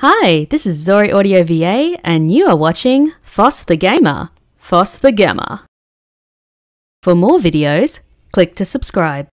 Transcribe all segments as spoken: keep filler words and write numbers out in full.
Hi, this is Zori Audio V A and you are watching Foster Gamma, Foster Gamma. For more videos, click to subscribe.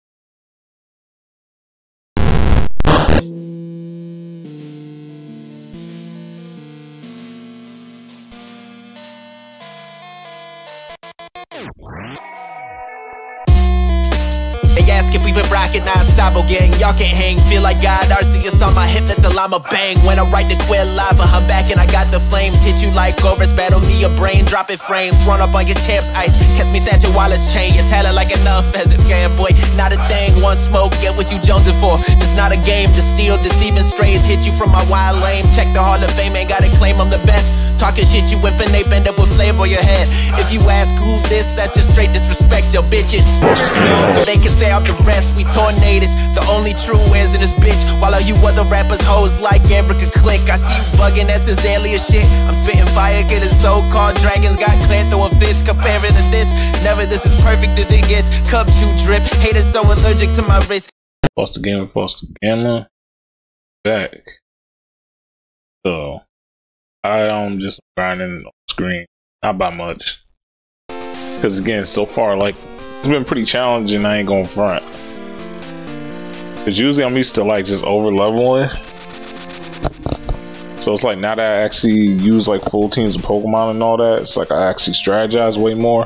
They ask if we've been rockin' non-stop, oh gang, y'all can't hang. Feel like God, Arceus on my hip, let the llama bang. When I write the queer lava, I'm back and I got the flames. Hit you like Goris, battle me a brain, drop it frames. Run up on your champ's ice, catch me snatch your Wallace chain. Your talent like enough as a fan, boy, not a thing. One smoke, get what you jonesing for. It's not a game, to steal, deceiving strays. Hit you from my wild lane, check the Hall of Fame, ain't gotta claim I'm the best. Talking shit, you whippin', they bend up with flame on your head. If you ask who this, that's just straight disrespect, yo bitches. They can say I'm the rest, we tornadoes. The only true is in this bitch. While all you other rappers hoes like Erica Click. I see you buggin', that's his alien shit. I'm spittin' fire, get his so-called dragons. Got clan throwin' fists, comparing to this. Never this is perfect as it gets. Cup two drip, haters so allergic to my wrist. Foster Gamma, Foster Gamma. Back. So... I um just grinding on screen, not by much, cause again, so far like it's been pretty challenging. I ain't gonna front, cause usually I'm used to like just over leveling, so it's like now that I actually use like full teams of Pokemon and all that, it's like I actually strategize way more.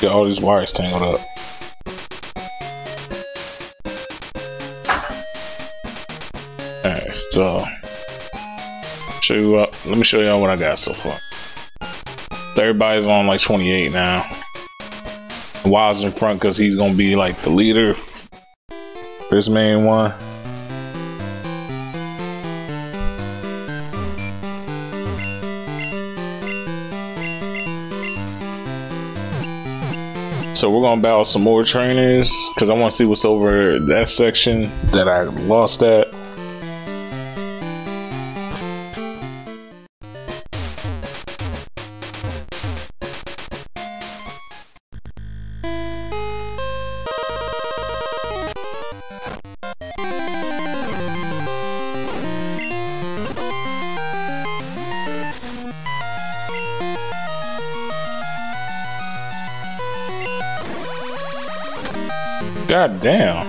Get all these wires tangled up. Alright, so show you up. Let me show y'all what I got so far. So everybody's on like twenty-eight now. Wild's in front because he's gonna be like the leader. This main one. So we're gonna battle some more trainers because I want to see what's over that section that I lost at. God damn.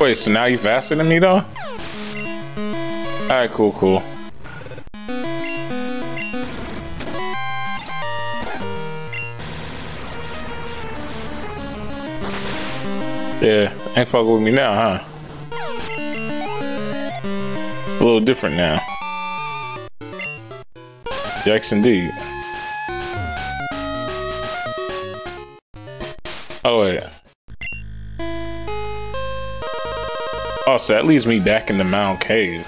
Wait, so now you faster than me though? Alright, cool, cool. Yeah, ain't fucking with me now, huh? A little different now. Yikes indeed. Oh wait. Oh, so that leaves me back in the mound cave.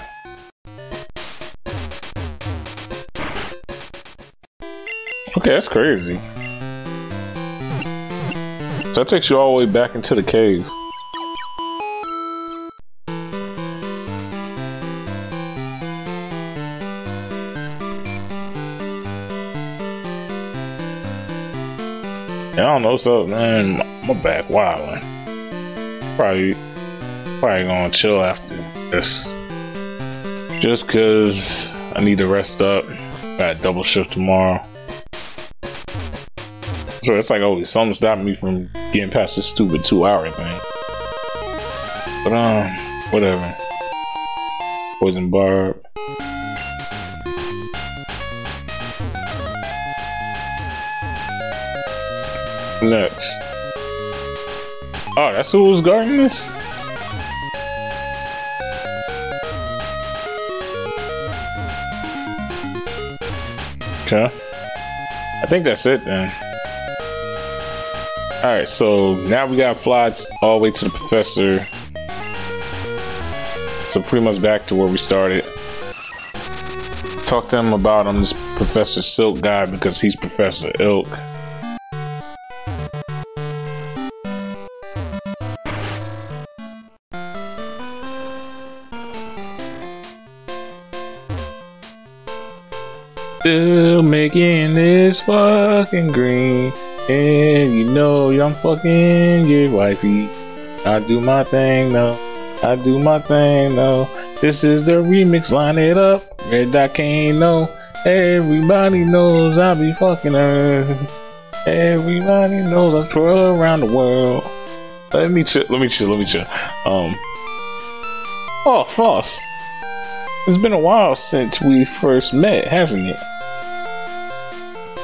Okay, that's crazy. So that takes you all the way back into the cave. I don't know what's up, man. My, my back wildin'. Probably, probably gonna chill after this. Just cause I need to rest up. Got double shift tomorrow. So it's like always something stopping me from getting past this stupid two hour thing. But um, whatever. Poison barb. Next. Oh, that's who was guarding this? Okay. I think that's it then. Alright, so now we gotta fly all the way to the professor. So pretty much back to where we started. Talk to him about him, this Professor Silk guy, because he's Professor Ilk. Still making this fucking green. And you know I'm fucking your wifey. I do my thing now. I do my thing now. This is the remix, line it up. Red Dot can't know. Everybody knows I be fucking her. Everybody knows I twirl around the world. Let me chill, let me chill, let me chill. Um. Oh, Foss. It's been a while since we first met, hasn't it?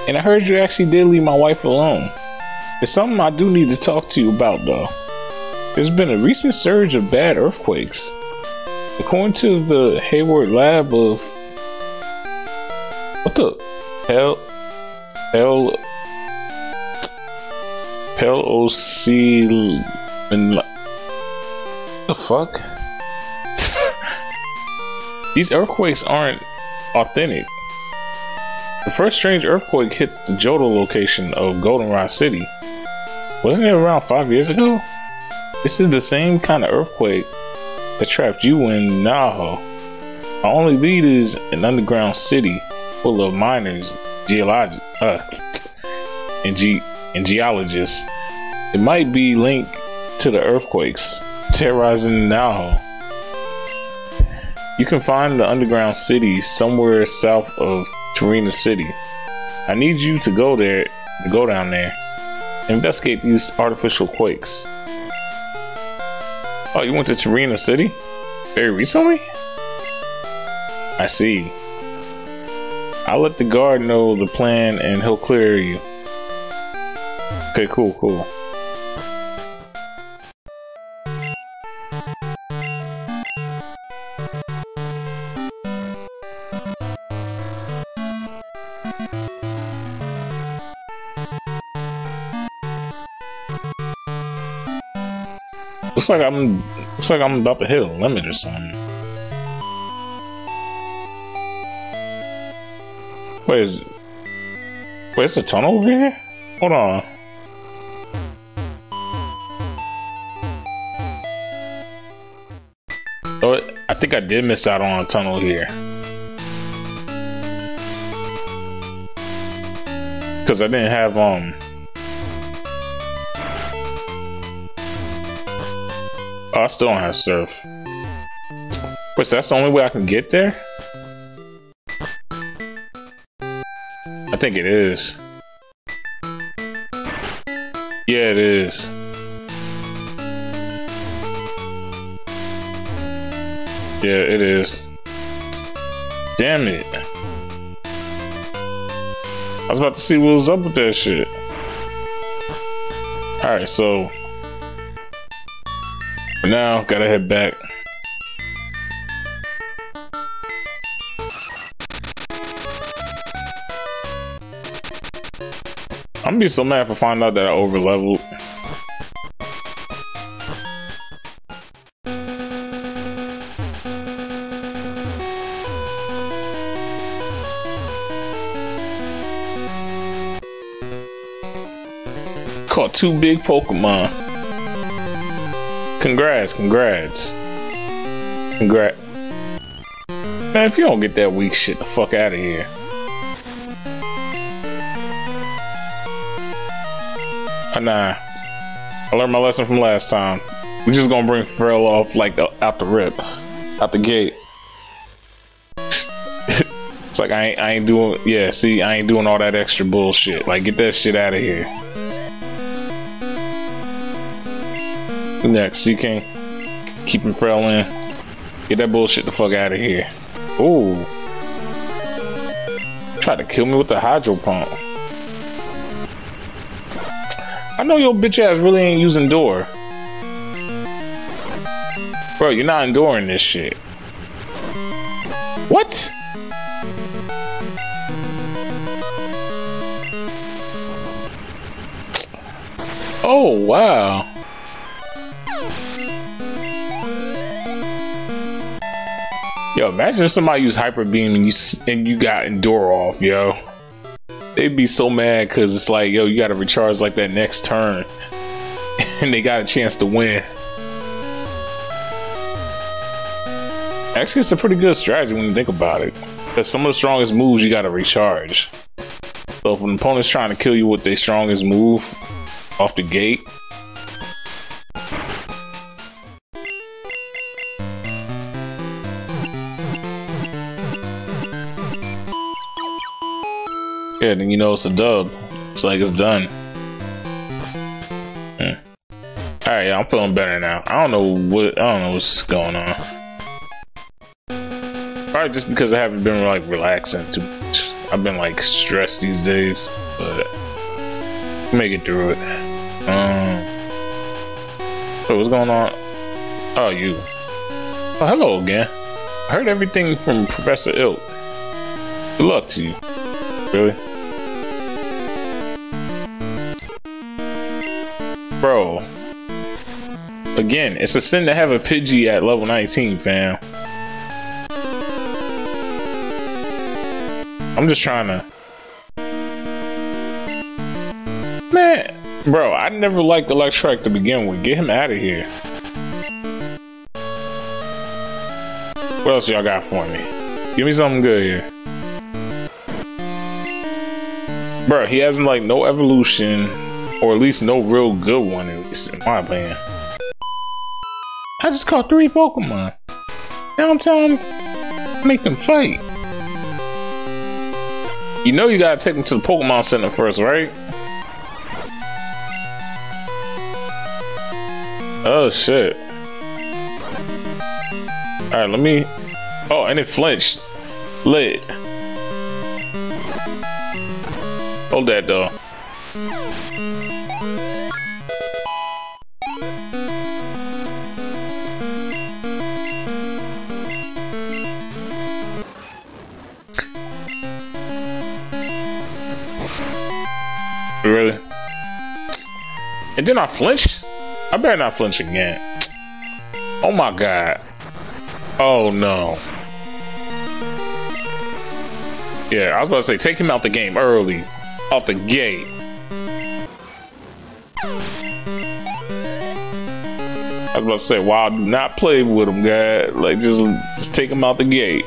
And I heard you actually did leave my wife alone. It's something I do need to talk to you about, though. There's been a recent surge of bad earthquakes. According to the Hayward Lab of... What the... Hell... Hell... L O C... What the fuck? These earthquakes aren't authentic. The first strange earthquake hit the Johto location of Goldenrod City. Wasn't it around five years ago? This is the same kind of earthquake that trapped you in Naho. Our only lead is an underground city full of miners, geologi- uh, and, ge and geologists. It might be linked to the earthquakes terrorizing Naho. You can find the underground city somewhere south of Tarina City. I need you to go there, to go down there, investigate these artificial quakes. Oh, you went to Tarina City? Very recently? I see. I'll let the guard know the plan and he'll clear you. Okay, cool, cool. Looks like I'm looks like I'm about to hit a limit or something. Wait, is wait, is a tunnel over here? Hold on. Oh, I think I did miss out on a tunnel here. Cause I didn't have um. Oh, I still don't have surf. Wait, so that's the only way I can get there? I think it is. Yeah, it is. Yeah, it is. Damn it. I was about to see what was up with that shit. Alright, so... now, gotta head back. I'm gonna be so mad if I find out that I overleveled. Caught two big Pokemon. Congrats, congrats. Congrats. Man, if you don't get that weak shit, the fuck out of here. Oh, nah. I learned my lesson from last time. We just gonna bring Ferrell off, like, out the rip. Out the gate. It's like, I ain't, I ain't doing... Yeah, see, I ain't doing all that extra bullshit. Like, get that shit out of here. Next, you can't keep him frailing. Get that bullshit the fuck out of here. Ooh. Tried to kill me with the hydro pump. I know your bitch ass really ain't using door. Bro, you're not enduring this shit. What? Oh, wow. Yo, imagine if somebody used Hyper Beam and you and you got Endure off, yo. They'd be so mad because it's like, yo, you gotta recharge like that next turn. And they got a chance to win. Actually, it's a pretty good strategy when you think about it. Because some of the strongest moves you gotta recharge. So if an opponent's trying to kill you with their strongest move off the gate, yeah, then you know it's a dub. It's like it's done. Hmm. Alright, yeah, I'm feeling better now. I don't know what I don't know what's going on. Probably just because I haven't been like relaxing too much. I've been like stressed these days, but make it through it. Um so what's going on? Oh you. Oh hello again. I heard everything from Professor Ilk. Good luck to you. Really? Bro. Again, it's a sin to have a Pidgey at level nineteen, fam. I'm just trying to... Man, bro, I never liked Electrike to begin with. Get him out of here. What else y'all got for me? Give me something good here. Bro, he hasn't like no evolution, or at least no real good one, at least in my opinion. I just caught three Pokemon. Now I'm telling them to make them fight. You know you gotta take them to the Pokemon Center first, right? Oh shit. Alright, let me... Oh, and it flinched. Lit. Hold that though. Really? And then I flinch? I better not flinch again. Oh my god. Oh no. Yeah, I was about to say, take him out the game early. Off the gate. I was about to say, wow, do not play with him, guy. Like, just, just take him out the gate.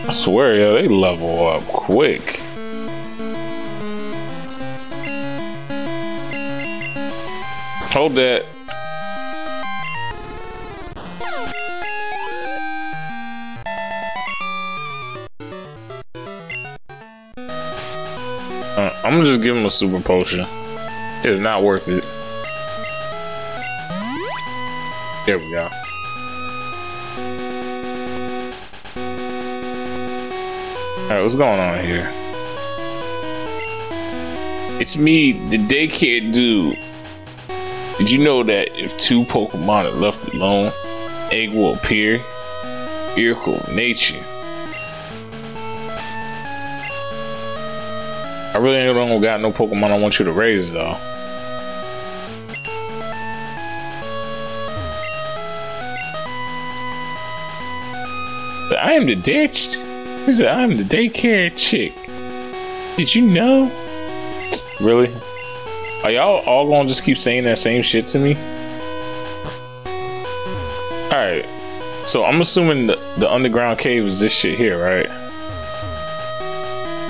I swear, yo, they level up quick. Hold that. Uh, I'm gonna just give him a super potion. It's not worth it. There we go. Alright, what's going on here? It's me, the daycare dude. Did you know that if two Pokemon are left alone, egg will appear? Miracle of nature. I really ain't don't got no Pokemon I want you to raise though. But I am the ditched. He said, I'm the daycare chick. Did you know? Really? Are y'all all gonna just keep saying that same shit to me? Alright. So I'm assuming the, the underground cave is this shit here, right?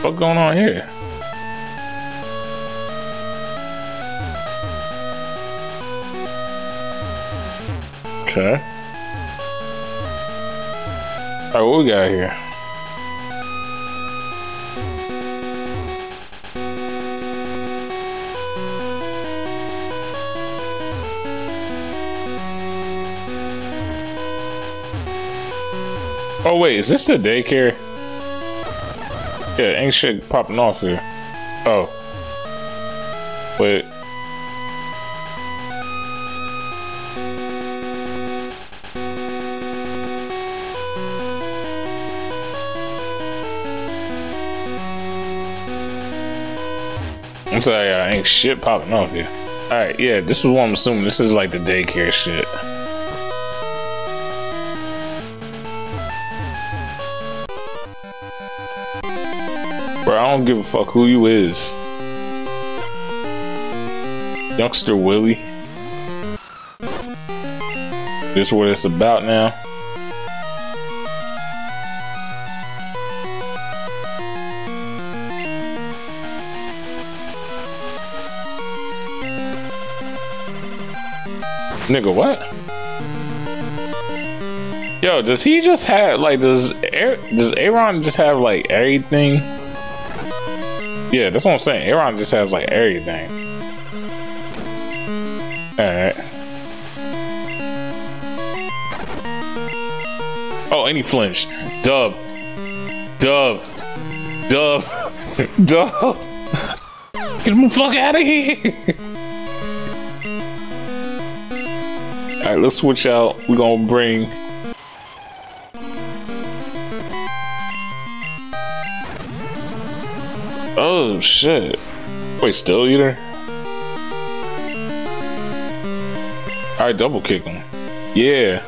What's going on here? Okay. Alright, what we got here? Oh wait, is this the daycare? Yeah, ain't shit popping off here. Oh. Wait. I'm sorry, uh, ain't shit popping off here. Alright, yeah, this is what I'm assuming. This is like the daycare shit. Bro, I don't give a fuck who you is. Youngster Willie. This is what it's about now. Nigga, what? Yo, does he just have like does Air does Aaron just have like everything? Yeah, that's what I'm saying. Aaron just has like everything. Alright. Oh, and he flinched. Dub. Dub. Dub. Dub. Get the fuck out of here. Alright, let's switch out. We're gonna bring oh shit. Wait, Steel Eater? Alright, double kick him. Yeah.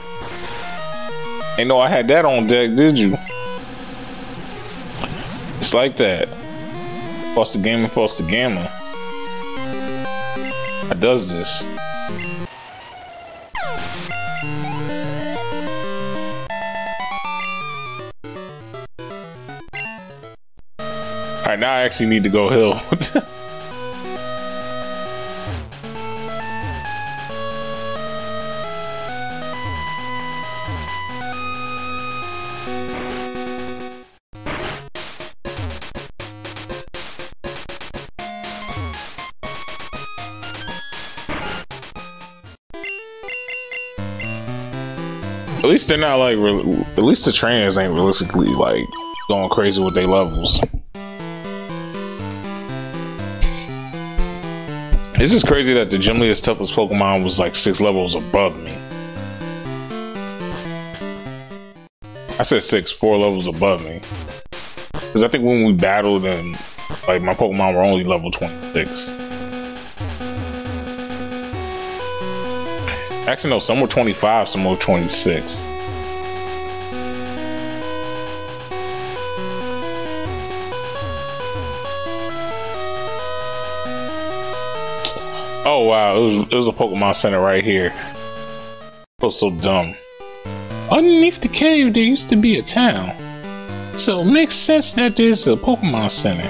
Ain't know I had that on deck, did you? It's like that. Foster Gamma, Foster Gamma. I does this. Alright, now I actually need to go hill. At least they're not like, at least the trainers ain't realistically like going crazy with their levels. It's just crazy that the gym leader's toughest Pokemon was like six levels above me. I said six, four levels above me. Because I think when we battled and like my Pokemon were only level twenty-six. Actually no, some were twenty-five, some were twenty-six. Oh wow, it was, it was a Pokemon Center right here. I was so dumb. Underneath the cave there used to be a town. So it makes sense that there's a Pokemon Center.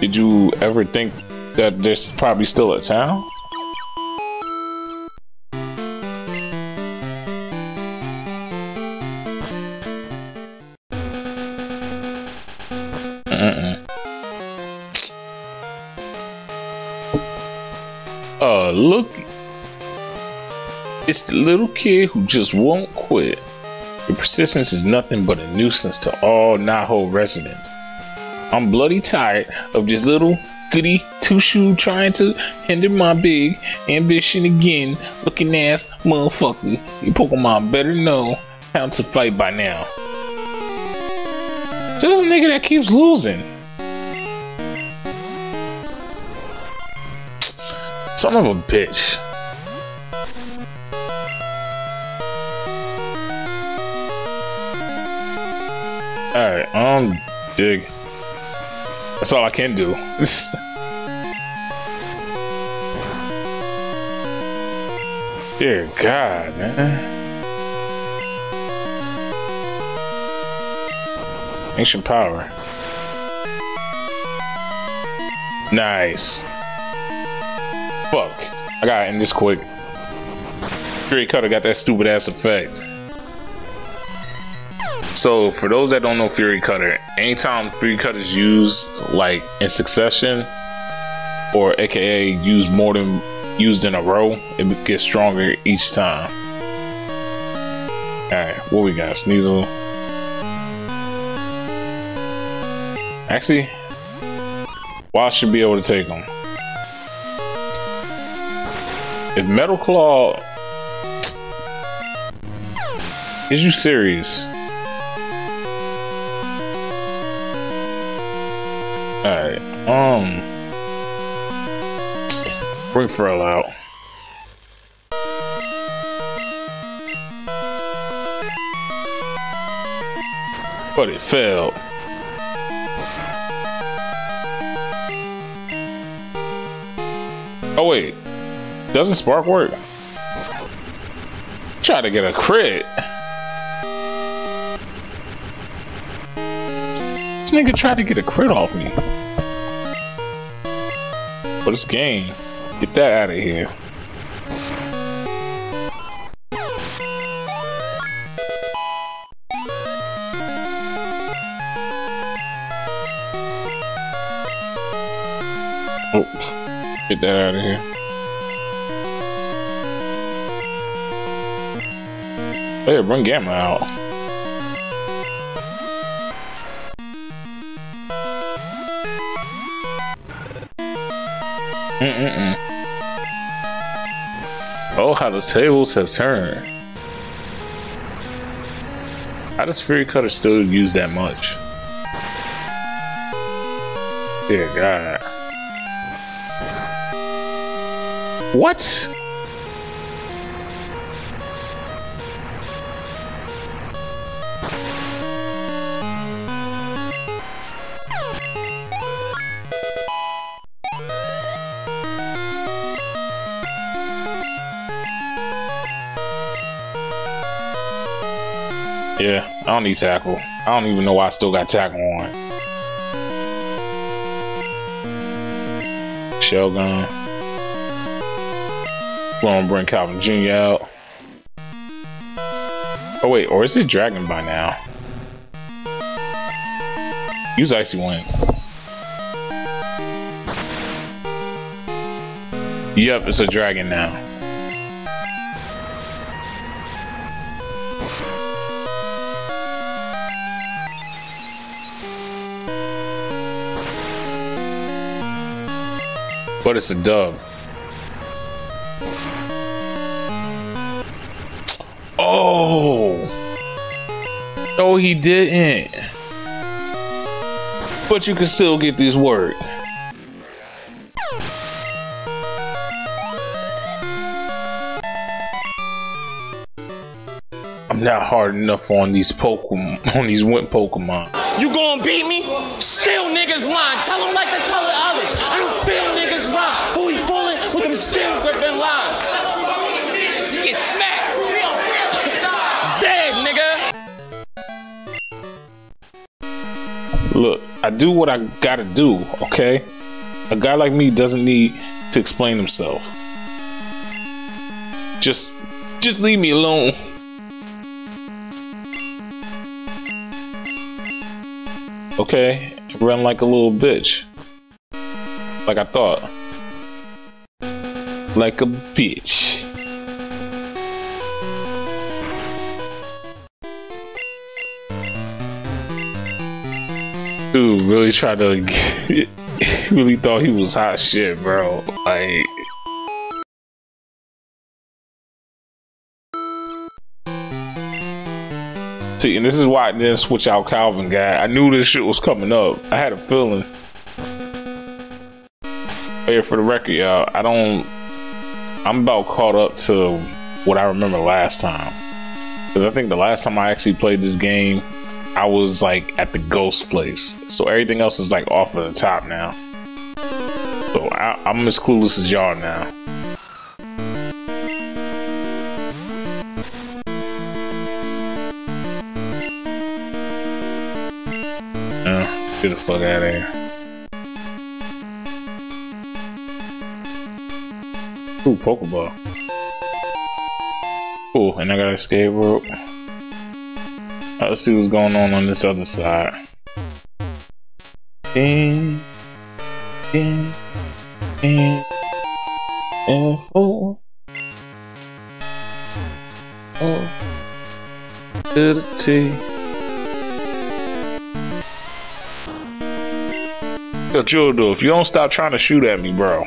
Did you ever think that there's probably still a town? Look, it's the little kid who just won't quit. Your persistence is nothing but a nuisance to all Naho residents. I'm bloody tired of this little goody two-shoe trying to hinder my big ambition again, looking ass motherfucker. Your Pokemon better know how to fight by now. So this nigga that keeps losing. Son of a bitch. Alright, um, dig. That's all I can do. Dear God, man. Ancient power. Nice. Fuck. I gotta end this quick. Fury Cutter got that stupid ass effect. So, for those that don't know Fury Cutter, anytime Fury Cutter is used, like, in succession, or aka used more than used in a row, it gets stronger each time. Alright, what we got? Sneasel. Actually, Wild should be able to take him. If Metal Claw, is you serious? Alright, um, bring Frel out. But it failed. Oh wait. Doesn't spark work? Try to get a crit. This nigga tried to get a crit off me. But it's game. Get that out of here. Oh, get that out of here. Hey, bring Gamma out. Mm-mm-mm. Oh, how the tables have turned. How does Fury Cutter still use that much? Dear God. What? Yeah, I don't need tackle. I don't even know why I still got tackle on. Shellgun. We're gonna bring Calvin Junior out. Oh wait, or is it Dragon by now? Use Icy Wind. Yep, it's a Dragon now. But it's a dub. Oh! No, he didn't. But you can still get this word. I'm not hard enough on these Pokemon, on these wimp Pokemon. You gonna beat me? Still niggas lying. Tell them like they tell the others. I don't feel niggas lying. Who you fooling with them still gripping lines? You get smacked. Look, I do what I gotta do, okay? A guy like me doesn't need to explain himself. Just, just leave me alone. Okay, run like a little bitch. Like I thought. Like a bitch. Dude really tried to get, really thought he was hot shit, bro. Like, see, and this is why I didn't switch out Calvin guy. I knew this shit was coming up. I had a feeling. Hey, for the record, y'all, I don't. I'm about caught up to what I remember last time, because I think the last time I actually played this game, I was like at the ghost place, so everything else is like off of the top now. So I, I'm as clueless as y'all now. Uh, get the fuck out of here. Ooh, Pokeball. Ooh, and I got a escape rope. Let's see what's going on on this other side. Ding, ding, ding, and oh, oh, to the T. Yo, Johto, if you don't stop trying to shoot at me, bro,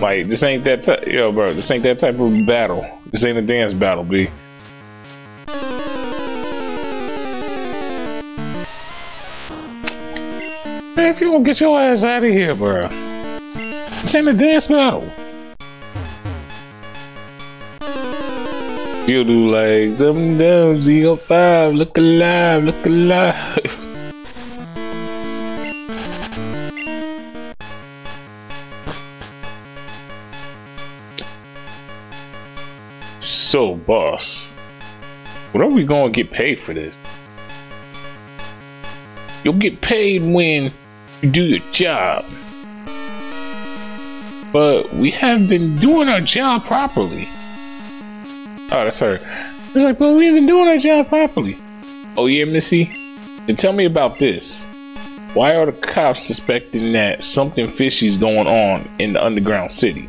like this ain't that type. Yo, bro, this ain't that type of battle. This ain't a dance battle, B. Man, if you don't get your ass out of here, bro. It's in the dance battle. You do like them them zero five. Look alive, look alive. So, boss, when are we gonna get paid for this? You'll get paid when you do your job. But we haven't been doing our job properly. Oh, that's her. It's like, but we haven't been doing our job properly. Oh yeah, Missy? Then tell me about this. Why are the cops suspecting that something fishy is going on in the underground city?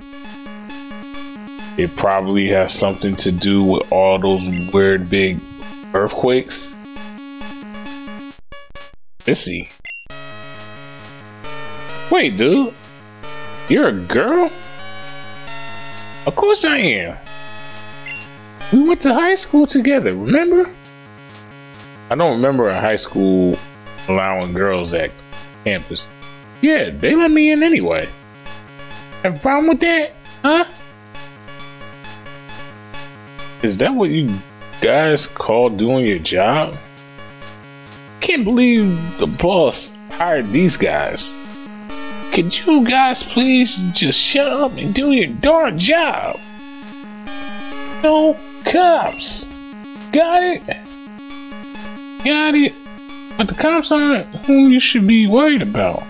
It probably has something to do with all those weird big earthquakes. Missy. Wait, dude. You're a girl? Of course I am. We went to high school together, remember? I don't remember a high school allowing girls at campus. Yeah, they let me in anyway. Have a problem with that? Huh? Is that what you guys call doing your job? Can't believe the boss hired these guys. Could you guys please just shut up and do your darn job? No cops. Got it? Got it. But the cops aren't whom you should be worried about.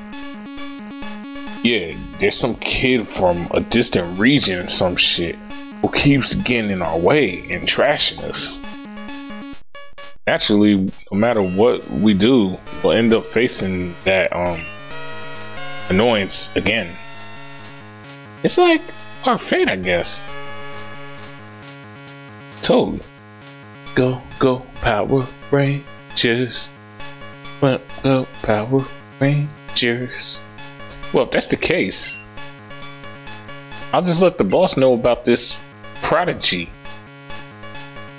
Yeah, there's some kid from a distant region or some shit who keeps getting in our way and trashing us. Naturally, no matter what we do, we'll end up facing that um annoyance again. It's like our fate, I guess. Totally. Go, go, Power Rangers. Well, go, Power Rangers. Well, if that's the case, I'll just let the boss know about this prodigy.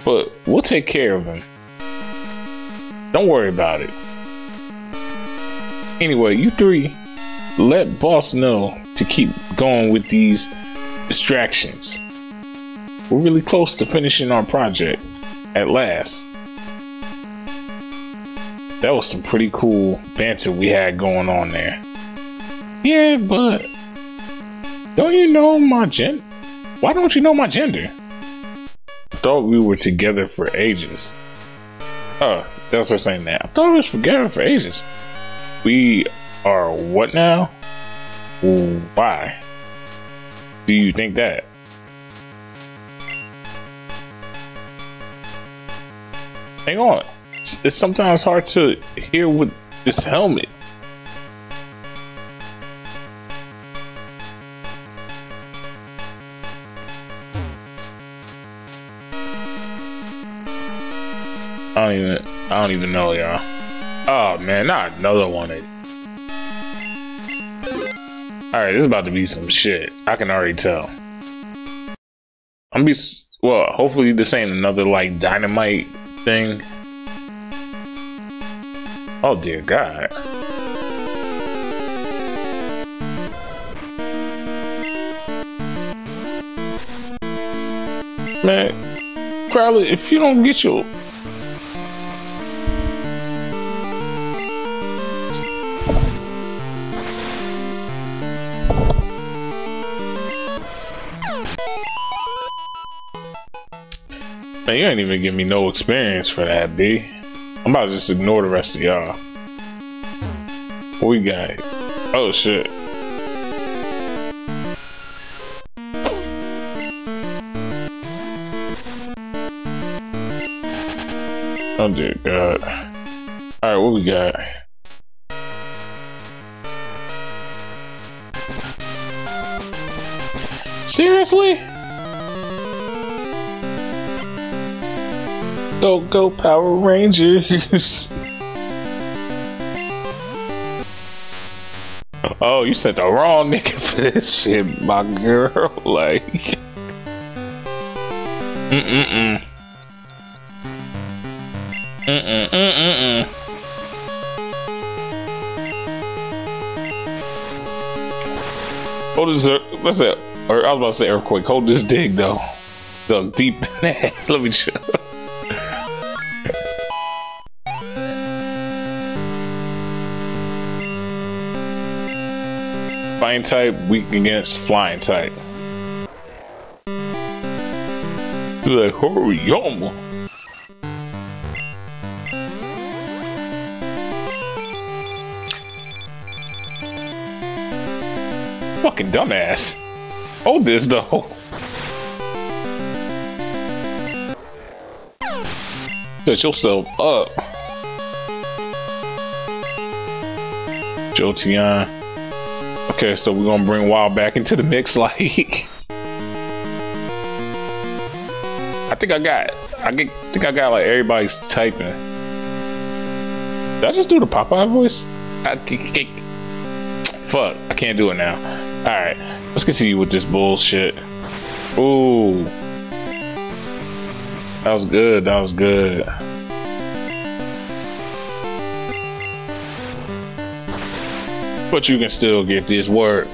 But we'll take care of him. Don't worry about it. Anyway, you three, let boss know to keep going with these distractions. We're really close to finishing our project at last. That was some pretty cool banter we had going on there. Yeah, but don't you know my gen? Why don't you know my gender? I thought we were together for ages. Oh, that's what I'm saying now. I thought we were together for ages. We are what now? Why do you think that? Hang on. It's sometimes hard to hear with this helmet. I don't even, I don't even know, y'all. Oh man, not another one. Alright, this is about to be some shit. I can already tell. I'm be, well, hopefully this ain't another like dynamite thing. Oh dear God. Man, Crowley, if you don't get your Man, you ain't even give me no experience for that, B. I'm about to just ignore the rest of y'all. What we got? Oh shit. Oh dear God. Alright, what we got? Seriously? Go, go, Power Rangers! Oh, you sent the wrong nigga for this shit, my girl. Like, mm-mm-mm. Mm-mm-mm-mm-mm. Hold this, what's that? Or I was about to say earthquake. Hold this dig though. Dug deep in that. Let me chill. Flying type, weak against flying type. Like, hurry, yum. Fucking dumbass. Oh, this though. Set yourself up. Jolteon. Okay, so we're gonna bring Wild back into the mix, like. I think I got, I get, think I got like everybody's typing. Did I just do the Popeye voice? I, fuck, I can't do it now. Alright, let's continue with this bullshit. Ooh. That was good, that was good. But you can still get this work.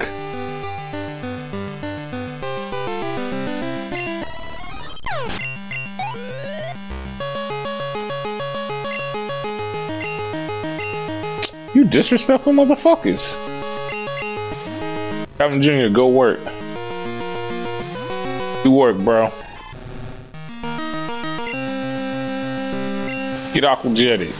You disrespectful motherfuckers. Calvin Junior, go work. Do work, bro. Get aqua jetted.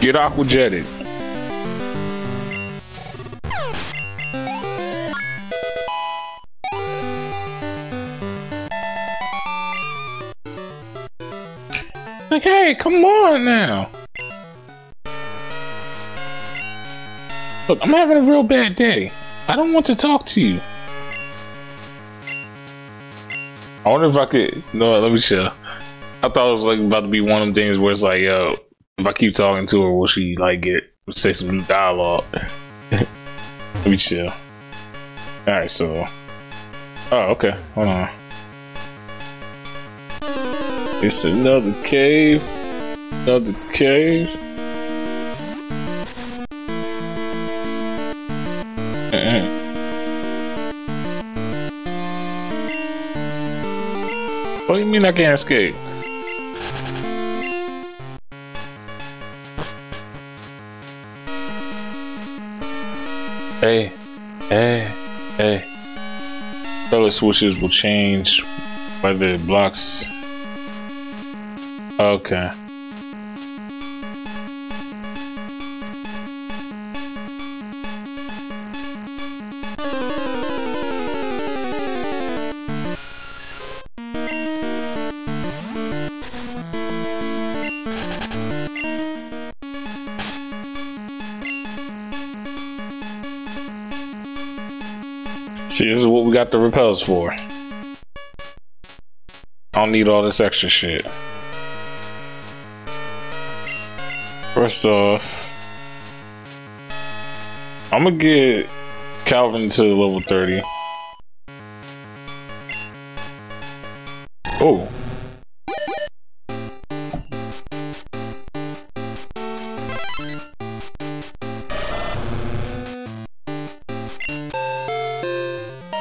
Get aqua jetted. Like, hey, come on now. Look, I'm having a real bad day. I don't want to talk to you. I wonder if I could. No, let me chill. I thought it was like about to be one of them things where it's like, yo, if I keep talking to her, will she like get say some new dialogue? Let me chill. All right, so. Oh, okay. Hold on. It's another cave, another cave. Uh-uh. What do you mean I can't escape? Hey, hey, hey. Color switches will change whether it blocks. Okay. See, this is what we got the repels for. I don't need all this extra shit. First off, I'm gonna get Calvin to level thirty. Oh.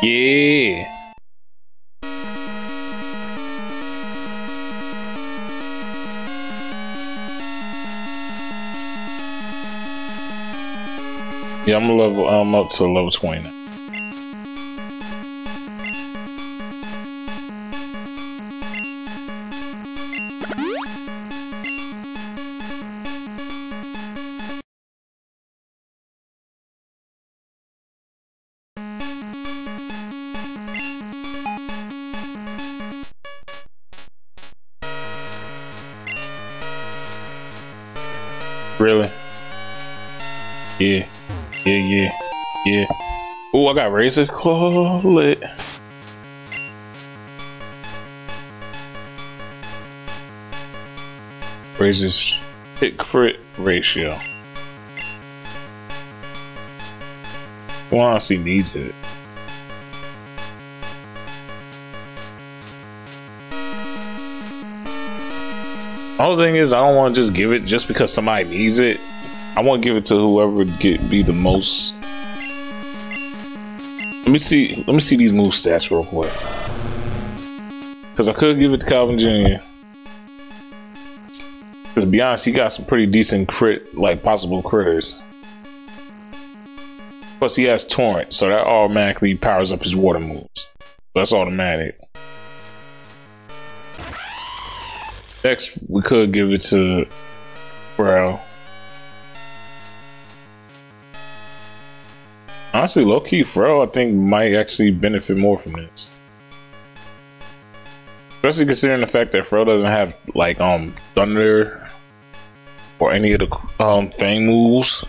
Yeah. Yeah, I'm level. I'm up to level twenty now. Really? Yeah. Yeah, yeah, yeah. Oh, I got razor claw lit. Razor's hit crit ratio. Well, honestly needs it. The only thing is, I don't want to just give it just because somebody needs it. I want to give it to whoever get be the most. Let me see. Let me see these move stats real quick. Cause I could give it to Calvin Junior Cause to be honest, he got some pretty decent crit, like possible critters. Plus he has Torrent, so that automatically powers up his water moves. That's automatic. Next, we could give it to Brow. Honestly, low-key, Pharrell, I think, might actually benefit more from this. Especially considering the fact that Pharrell doesn't have, like, um, Thunder or any of the, um, Fang moves.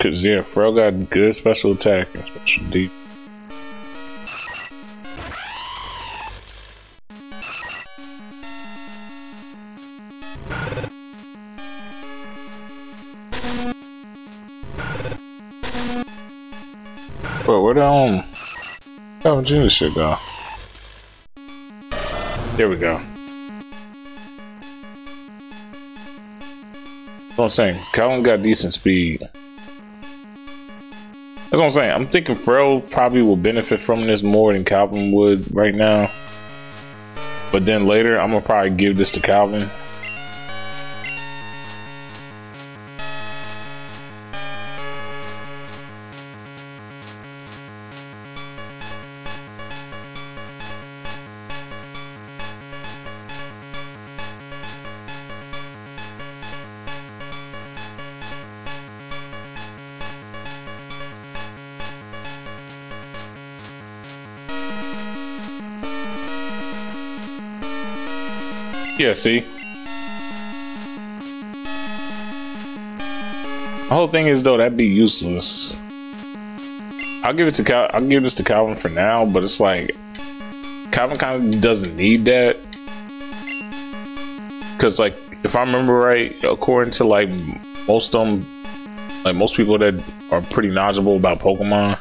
Cause, yeah, Pharrell got good special attack and special defense. But where the um oh genius shit go? There we go. That's what I'm saying. Calvin got decent speed. That's what I'm saying. I'm thinking Pharrell probably will benefit from this more than Calvin would right now. But then later I'm gonna probably give this to Calvin. Yeah, see? The whole thing is though, that'd be useless. I'll give it to Cal I'll give this to Calvin for now, but it's like Calvin kinda doesn't need that. Cause like if I remember right, according to like most um like most people that are pretty knowledgeable about Pokemon,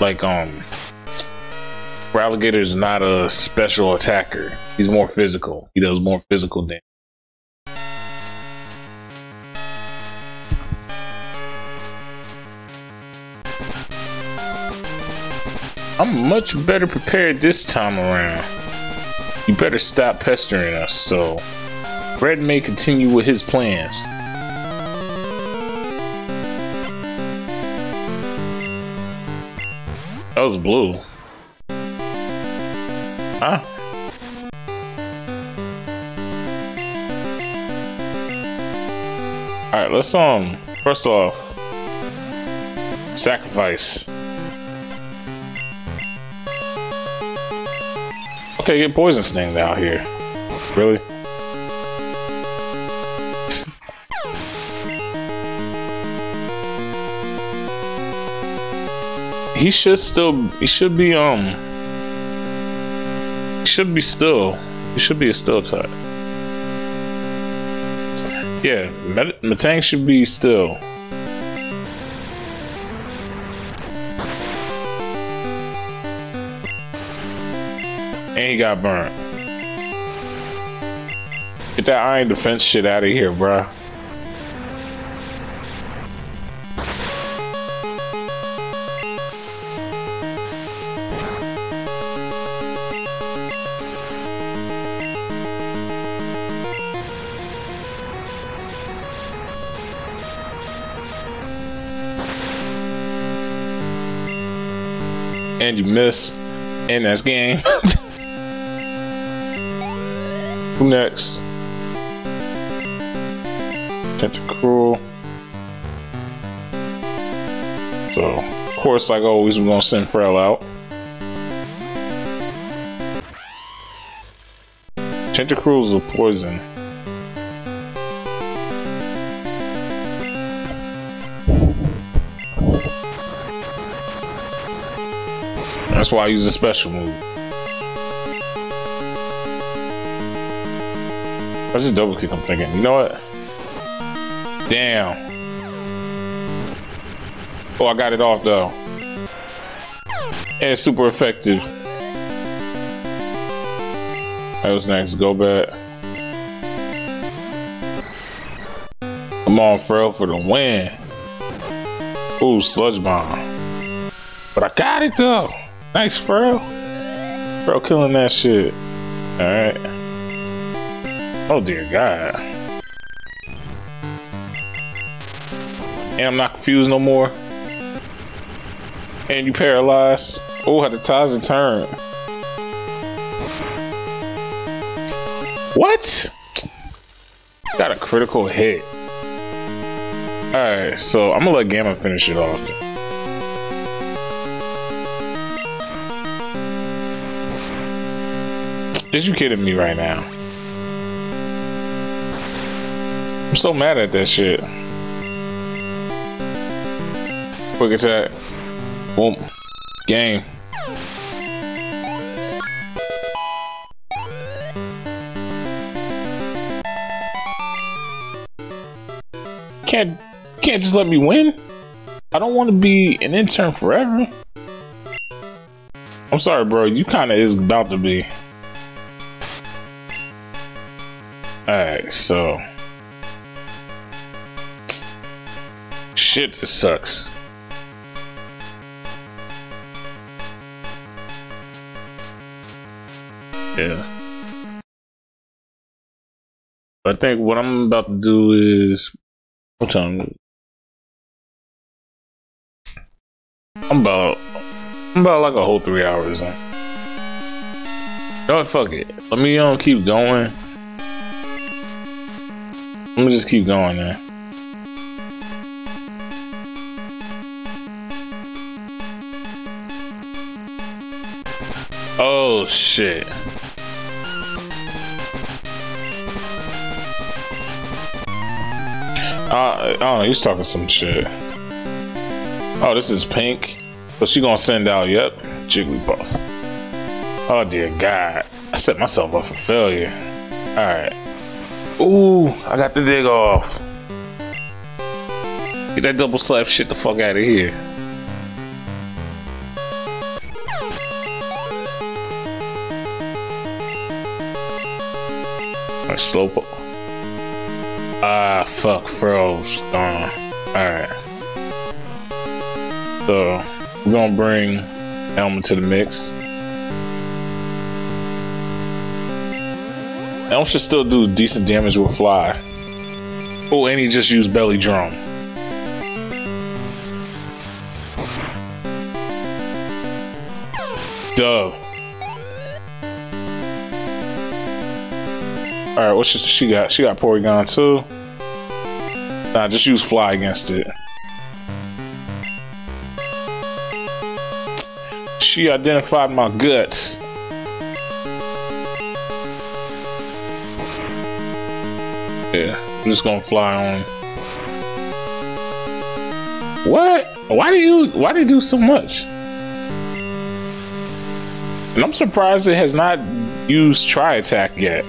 like um Feraligatr is not a special attacker. He's more physical. He does more physical damage. I'm much better prepared this time around. You better stop pestering us, so Red may continue with his plans. That was blue. Huh? Alright, let's um first off sacrifice. Okay, get poison sting out here. Really? He should still he should be um should be still. It should be a still type. Yeah, Met Metang should be still. And he got burnt. Get that iron defense shit out of here, bruh. And you missed in this game. Who next? Tentacruel. So, of course, like always, we're gonna send Pharrell out. Tentacruel is a poison. That's why I use a special move. I just double kick, I'm thinking. You know what? Damn. Oh, I got it off though. And it's super effective. That was next. Go back. Come on, Pharrell, for the win. Ooh, sludge bomb. But I got it though. Nice, Pharrell. Pharrell killing that shit. Alright. Oh dear God. And I'm not confused no more. And you paralyzed. Oh, how the ties are turned. What? Got a critical hit. Alright, so I'm gonna let Gamma finish it off. Is you kidding me right now? I'm so mad at that shit. Quick attack. Boom. Game. Can't can't just let me win. I don't want to be an intern forever. I'm sorry, bro. You kind of is about to be. All right, so shit, this sucks. Yeah. I think what I'm about to do is what time? I'm about I'm about like a whole three hours in. No, fuck it. Let me um keep going. Let me just keep going there. Oh shit. Uh, I don't know, he's talking some shit. Oh, this is pink. So she gonna send out, yep, Jigglypuff. Oh dear God. I set myself up for failure. Alright. Ooh, I got the dig off. Get that double slap shit the fuck out of here. Alright, Slowpoke. Ah, fuck, froze. Darn. Alright. So, we're gonna bring Elm to the mix. Elm should still do decent damage with Fly. Oh, and he just used Belly Drum. Duh. Alright, what should she got? She got Porygon too. Nah, just use Fly against it. She identified my guts. Yeah, I'm just gonna Fly on. What? Why do you why do you do so much? And I'm surprised it has not used Tri Attack yet.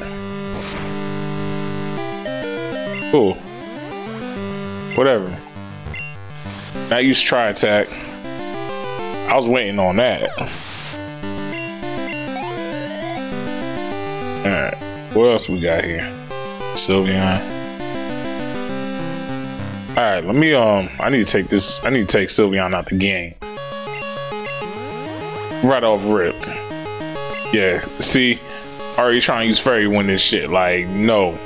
Cool. Whatever. Now use Tri Attack. I was waiting on that. Alright. What else we got here? Sylveon. Alright, let me um I need to take this I need to take Sylveon out the game. Right off rip. Yeah, see, already trying to use Fairy Wind and shit, like no.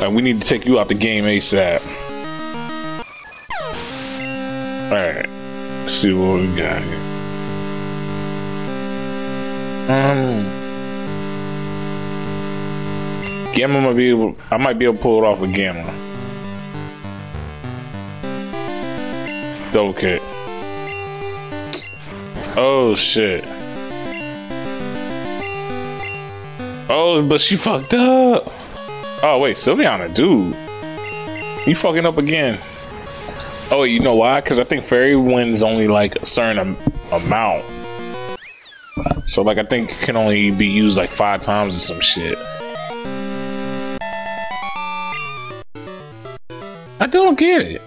Like, we need to take you out the game ASAP. Alright. Let's see what we got here. Um, Gamma might be able... I might be able to pull it off with Gamma. Double kick. Oh, shit. Oh, but she fucked up! Oh wait, Sylveon, dude, you fucking up again. Oh wait, you know why? Because I think Fairy Wind's only like a certain am amount. So like I think it can only be used like five times or some shit. I don't get it.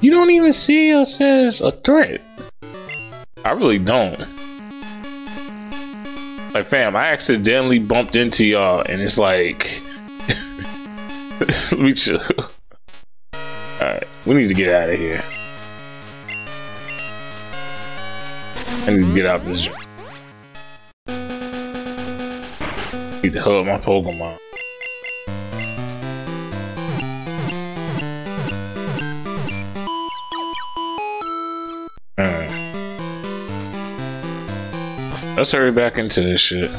You don't even see us as a threat. I really don't. Like fam, I accidentally bumped into y'all and it's like... Let me chill. Alright, we need to get out of here. I need to get out of this. Need to need to hug my Pokemon. Mm. Let's hurry back into this shit.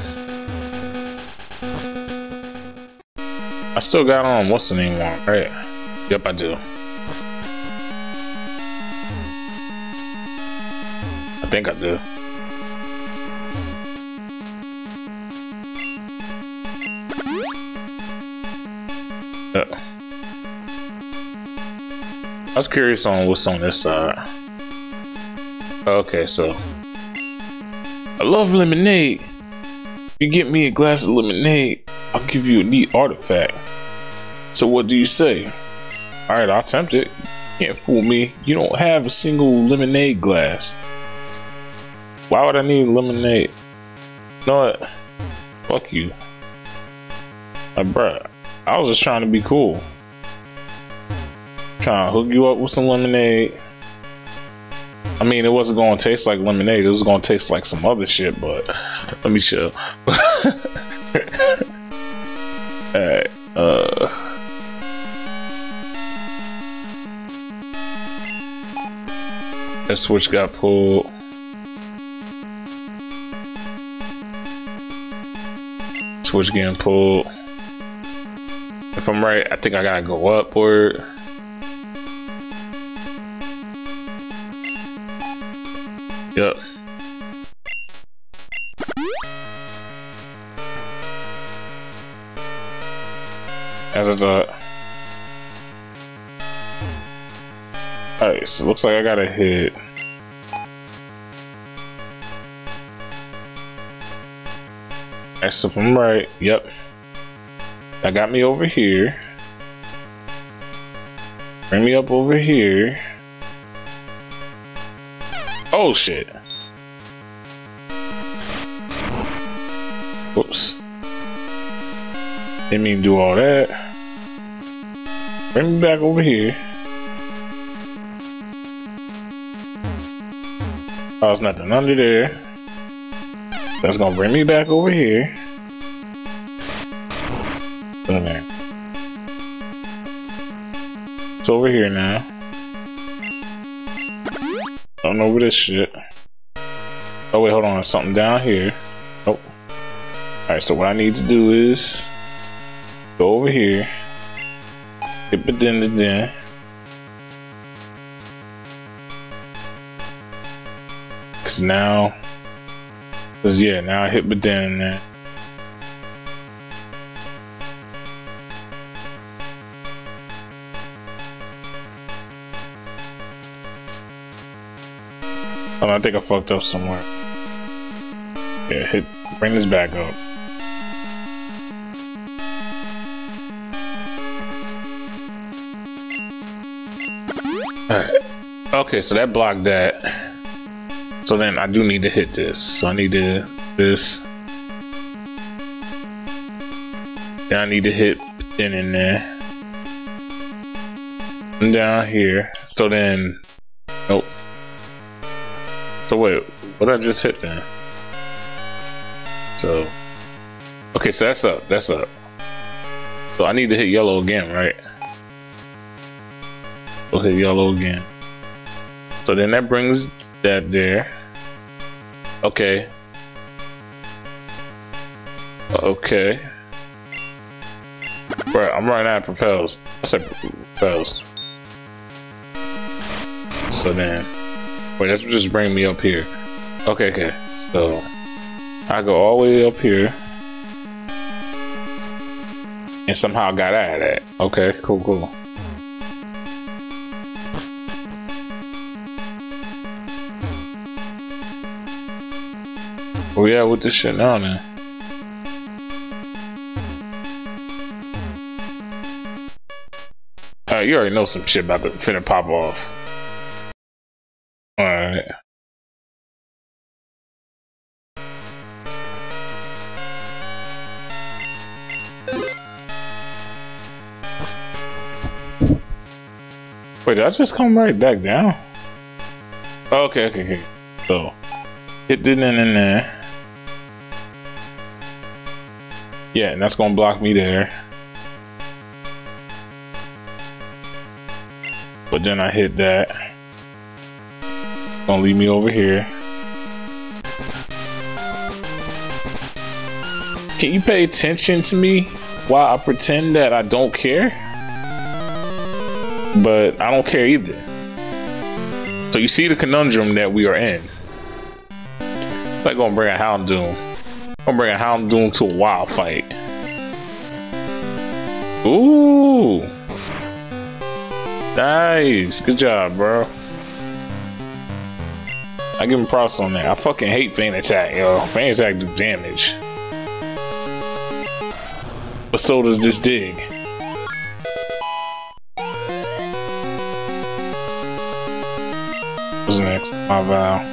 I still got on what's the name one, right? Yep, I do. I think I do. Yeah. I was curious on what's on this side. Okay, so I love lemonade. If you get me a glass of lemonade, I'll give you a neat artifact. So what do you say? Alright, I'll attempt it. You can't fool me. You don't have a single lemonade glass. Why would I need lemonade? You know what? Fuck you. Like, bruh, I was just trying to be cool. Trying to hook you up with some lemonade. I mean, it wasn't going to taste like lemonade. It was going to taste like some other shit, but let me chill. Alright, uh... that switch got pulled. Switch getting pulled. If I'm right, I think I gotta go upward. Yep. As I thought. Alright, so looks like I gotta hit. So if I'm right, yep. That got me over here. Bring me up over here. Oh shit. Whoops. Didn't mean to do all that. Bring me back over here. Oh, there's nothing under there. That's gonna bring me back over here. There. It's over here now. Don't know over this shit. Oh wait, hold on. There's something down here. Oh. Alright, so what I need to do is go over here. Dip it in the den. Cause now Cause yeah, now I hit Baden there. Oh, I think I fucked up somewhere. Yeah, hit, bring this back up. Alright. Okay, so that blocked that. So then I do need to hit this. So I need to hit this. Then I need to hit in in there. I'm down here. So then, nope. So wait, what did I just hit then? So, okay, so that's up, that's up. So I need to hit yellow again, right? So hit yellow again. So then that brings that there. Okay. Okay. Right, I'm running out of propels. I said propels. So then, wait, that's just bring me up here. Okay, okay. So I go all the way up here, and somehow got out of that. Okay, cool, cool. Oh yeah, with this shit now, man. Alright, you already know some shit about to finna pop off. Alright. Wait, did I just come right back down? Oh, okay, okay, okay. So, hit the in in there. Yeah, and that's gonna block me there. But then I hit that. Gonna lead me over here. Can you pay attention to me while I pretend that I don't care? But I don't care either. So you see the conundrum that we are in. It's like gonna bring a Houndoom. I'm gonna bring a Houndoom to a wild fight. Ooh! Nice! Good job, bro. I give him props on that. I fucking hate Fang Attack, yo. Fang Attack do damage. But so does this dig. What's next? My vow.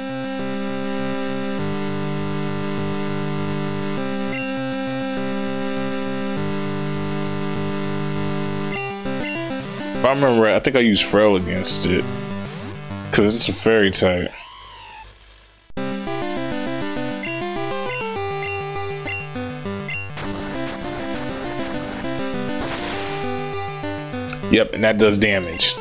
If I remember right, I think I used Frail against it. Cause it's a fairy type. Yep, and that does damage.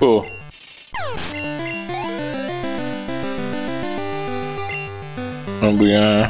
Cool. I'll be uh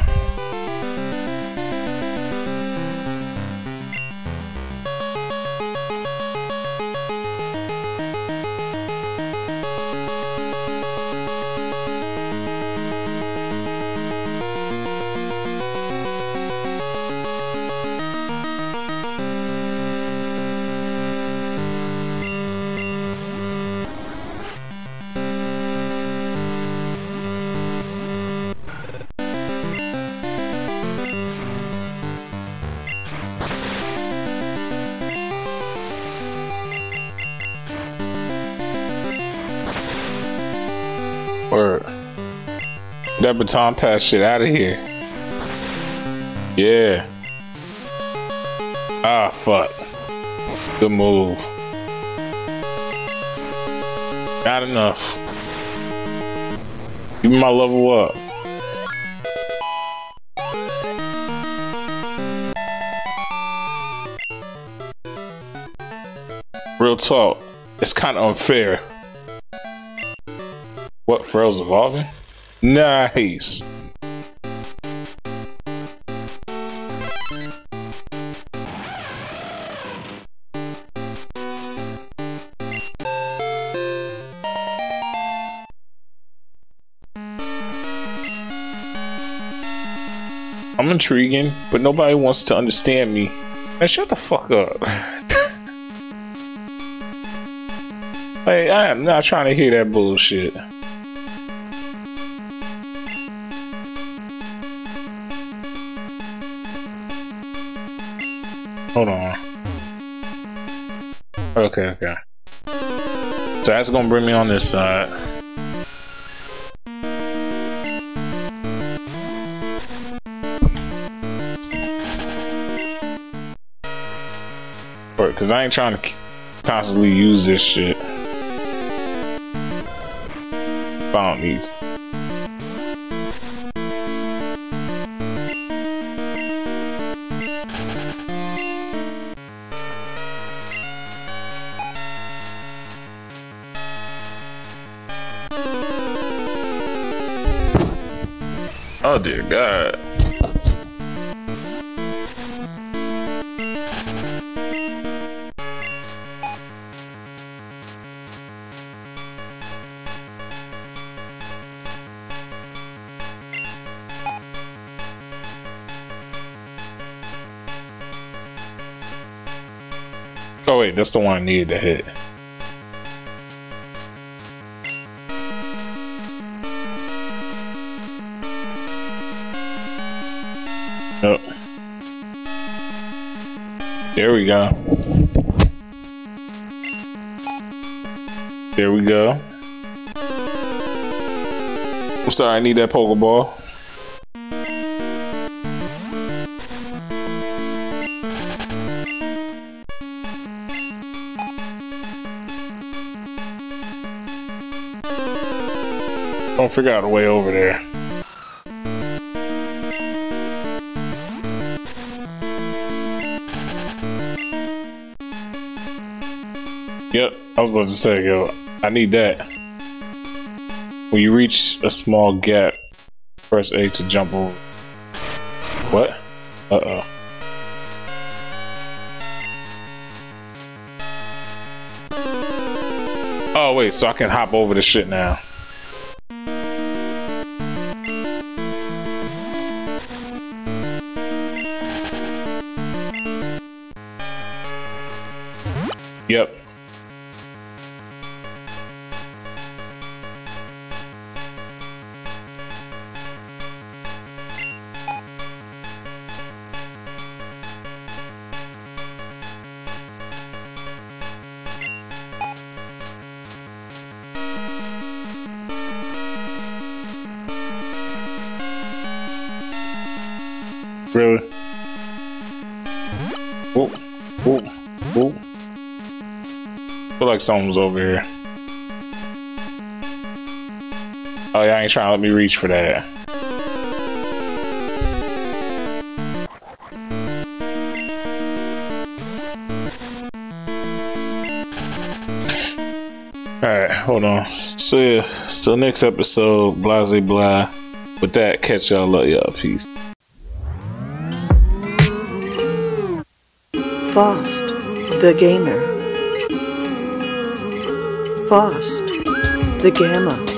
that baton pass shit out of here. Yeah. Ah, fuck. Good move. Not enough. Give me my level up. Real talk. It's kind of unfair. What, Frel's evolving? Nice. I'm intriguing, but nobody wants to understand me. Man, shut the fuck up. Hey, I am not trying to hear that bullshit. Hold on. Okay, okay. So that's gonna bring me on this side. Right, cause I ain't trying to constantly use this shit. If I don't need to. Oh dear God. Oh wait, that's the one I needed to hit. Nope. There we go. There we go. I'm sorry, I need that Pokeball. Don't figure out a way over there. Yep, I was about to say, yo, I need that. When you reach a small gap, press A to jump over. What? Uh-oh. Oh, wait, so I can hop over this shit now. Yep. Really? Oh, oh, oh. I feel like something's over here. Oh, y'all ain't trying to let me reach for that. Alright, hold on. So yeah, so next episode, blase blah. With that, catch y'all. Love y'all. Peace. Fost, the gamer. Foster, the Gamma.